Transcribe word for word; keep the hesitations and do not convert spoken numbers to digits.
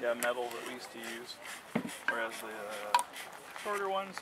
yeah, metal that we used to use, whereas the uh, shorter ones